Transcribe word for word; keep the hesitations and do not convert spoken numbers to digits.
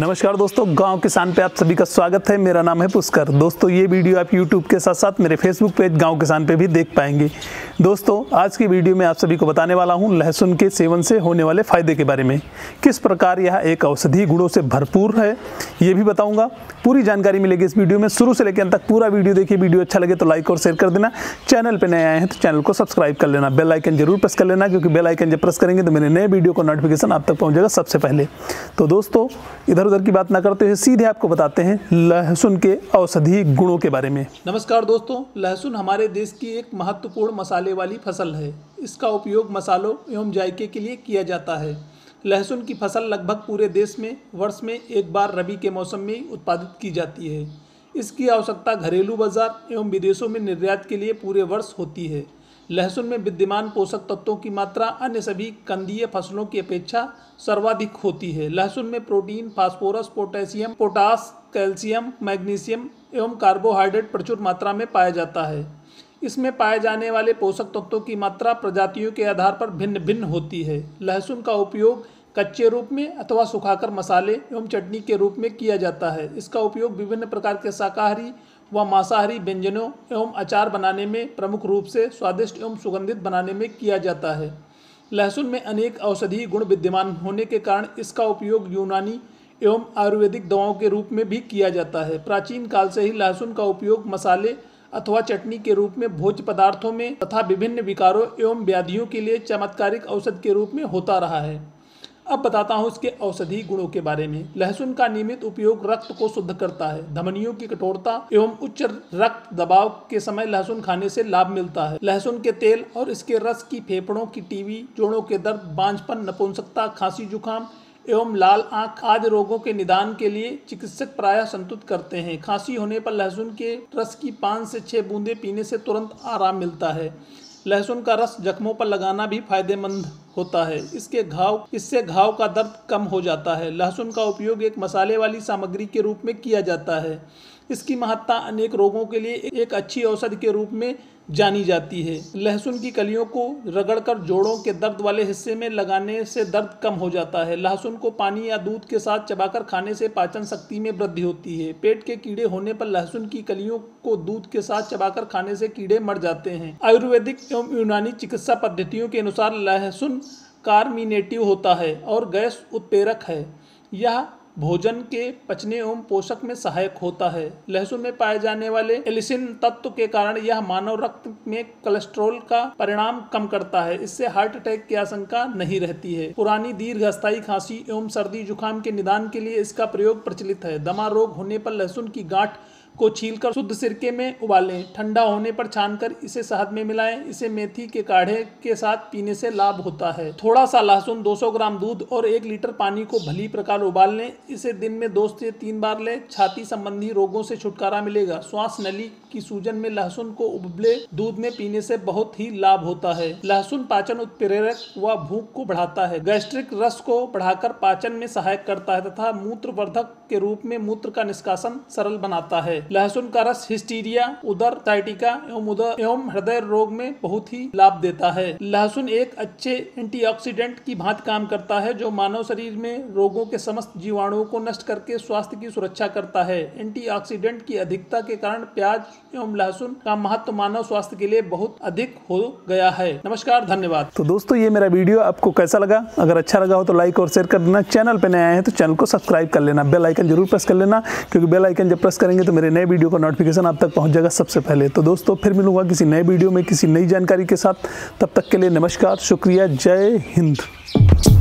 नमस्कार दोस्तों, गांव किसान पे आप सभी का स्वागत है। मेरा नाम है पुष्कर। दोस्तों ये वीडियो आप YouTube के साथ साथ मेरे Facebook पेज गांव किसान पे भी देख पाएंगे। दोस्तों आज की वीडियो में आप सभी को बताने वाला हूं लहसुन के सेवन से होने वाले फ़ायदे के बारे में। किस प्रकार यह एक औषधीय गुणों से भरपूर है ये भी बताऊँगा। पूरी जानकारी मिलेगी इस वीडियो में। शुरू से लेकर अंत तक पूरा वीडियो देखिए। वीडियो अच्छा लगे तो लाइक और शेयर कर देना। चैनल पर नए आए हैं तो चैनल को सब्सक्राइब कर लेना। बेल आइकन जरूर प्रेस कर लेना, क्योंकि बेल आइकन जब प्रेस करेंगे तो मेरे नए वीडियो का नोटिफिकेशन आप तक पहुँचेगा सबसे पहले। तो दोस्तों इधर उधर की बात ना करते हुए सीधे आपको बताते हैं लहसुन के औषधीय गुणों के बारे में। नमस्कार दोस्तों, लहसुन हमारे देश की एक महत्वपूर्ण मसाले वाली फसल है। इसका उपयोग मसालों एवं जायके के लिए किया जाता है। लहसुन की फसल लगभग पूरे देश में वर्ष में एक बार रबी के मौसम में उत्पादित की जाती है। इसकी आवश्यकता घरेलू बाजार एवं विदेशों में निर्यात के लिए पूरे वर्ष होती है। लहसुन में विद्यमान पोषक तत्वों की मात्रा अन्य सभी कंदीय फसलों की अपेक्षा सर्वाधिक होती है। लहसुन में protein, phosphorus, potassium, potash, calcium, magnesium एवं कार्बोहाइड्रेट प्रचुर मात्रा में पाया जाता है। इसमें पाए जाने वाले पोषक तत्वों की मात्रा प्रजातियों के आधार पर भिन्न भिन्न होती है। लहसुन का उपयोग कच्चे रूप में अथवा सुखाकर मसाले एवं चटनी के रूप में किया जाता है। इसका उपयोग विभिन्न प्रकार के शाकाहारी व मांसाहारी व्यंजनों एवं अचार बनाने में, प्रमुख रूप से स्वादिष्ट एवं सुगंधित बनाने में किया जाता है। लहसुन में अनेक औषधीय गुण विद्यमान होने के कारण इसका उपयोग यूनानी एवं आयुर्वेदिक दवाओं के रूप में भी किया जाता है। प्राचीन काल से ही लहसुन का उपयोग मसाले अथवा चटनी के रूप में, भोज्य पदार्थों में तथा विभिन्न विकारों एवं व्याधियों के लिए चमत्कारिक औषध के रूप में होता रहा है। अब बताता हूँ इसके औषधीय गुणों के बारे में। लहसुन का नियमित उपयोग रक्त को शुद्ध करता है। धमनियों की कठोरता एवं उच्च रक्त दबाव के समय लहसुन खाने से लाभ मिलता है। लहसुन के तेल और इसके रस की फेफड़ों की टीबी, जोड़ों के दर्द, बांझपन, नपुंसकता, खांसी जुकाम एवं लाल आँख आदि रोगों के निदान के लिए चिकित्सक प्रायः संतुष्ट करते हैं। खांसी होने पर लहसुन के रस की पाँच से छः बूंदें पीने से तुरंत आराम मिलता है। लहसुन का रस जख्मों पर लगाना भी फायदेमंद होता है। इसके घाव इससे घाव का दर्द कम हो जाता है। लहसुन का उपयोग एक मसाले वाली सामग्री के रूप में किया जाता है। इसकी महत्ता अनेक रोगों के लिए एक अच्छी औषध के रूप में जानी जाती है। लहसुन की कलियों को रगड़कर जोड़ों के दर्द वाले हिस्से में लगाने से दर्द कम हो जाता है। लहसुन को पानी या दूध के साथ चबाकर खाने से पाचन शक्ति में वृद्धि होती है। पेट के कीड़े होने पर लहसुन की कलियों को दूध के साथ चबाकर खाने से कीड़े मर जाते हैं। आयुर्वेदिक एवं यूनानी चिकित्सा पद्धतियों के अनुसार लहसुन कार्मिनेटिव होता है और गैस उत्प्रेरक है। यह भोजन के पचने एवं पोषक में सहायक होता है। लहसुन में पाए जाने वाले एलिसिन तत्व के कारण यह मानव रक्त में कोलेस्ट्रॉल का परिणाम कम करता है। इससे हार्ट अटैक की आशंका नहीं रहती है। पुरानी दीर्घस्थायी खांसी एवं सर्दी जुकाम के निदान के लिए इसका प्रयोग प्रचलित है। दमा रोग होने पर लहसुन की गांठ को छीलकर शुद्ध सिरके में उबालें। ठंडा होने पर छानकर इसे शहद में मिलाएं। इसे मेथी के काढ़े के साथ पीने से लाभ होता है। थोड़ा सा लहसुन दो सौ ग्राम दूध और एक लीटर पानी को भली प्रकार उबाल लें। इसे दिन में दो से तीन बार लें। छाती संबंधी रोगों से छुटकारा मिलेगा। श्वास नली की सूजन में लहसुन को उबले दूध में पीने से बहुत ही लाभ होता है। लहसुन पाचन उत्प्रेरक व भूख को बढ़ाता है। गैस्ट्रिक रस को बढ़ाकर पाचन में सहायक करता है तथा मूत्रवर्धक के रूप में मूत्र का निष्कासन सरल बनाता है। लहसुन का रस हिस्टीरिया, उदर, साइटिका एवं उदर एवं हृदय रोग में बहुत ही लाभ देता है। लहसुन एक अच्छे एंटीऑक्सीडेंट की भांति काम करता है, जो मानव शरीर में रोगों के समस्त जीवाणुओं को नष्ट करके स्वास्थ्य की सुरक्षा करता है। एंटीऑक्सीडेंट की अधिकता के कारण प्याज एवं लहसुन का महत्व मानव स्वास्थ्य के लिए बहुत अधिक हो गया है। नमस्कार, धन्यवाद। तो दोस्तों ये मेरा वीडियो आपको कैसा लगा? अगर अच्छा लगा हो तो लाइक और शेयर कर देना। चैनल पर नए आए हैं तो चैनल को सब्सक्राइब कर लेना। बेल आइकन जरूर प्रेस कर लेना, क्योंकि बेल आइकन जब प्रेस करेंगे तो मेरे नए वीडियो का नोटिफिकेशन आप तक पहुंच जाएगा सबसे पहले। तो दोस्तों फिर मिलूंगा किसी नए वीडियो में किसी नई जानकारी के साथ। तब तक के लिए नमस्कार, शुक्रिया, जय हिंद।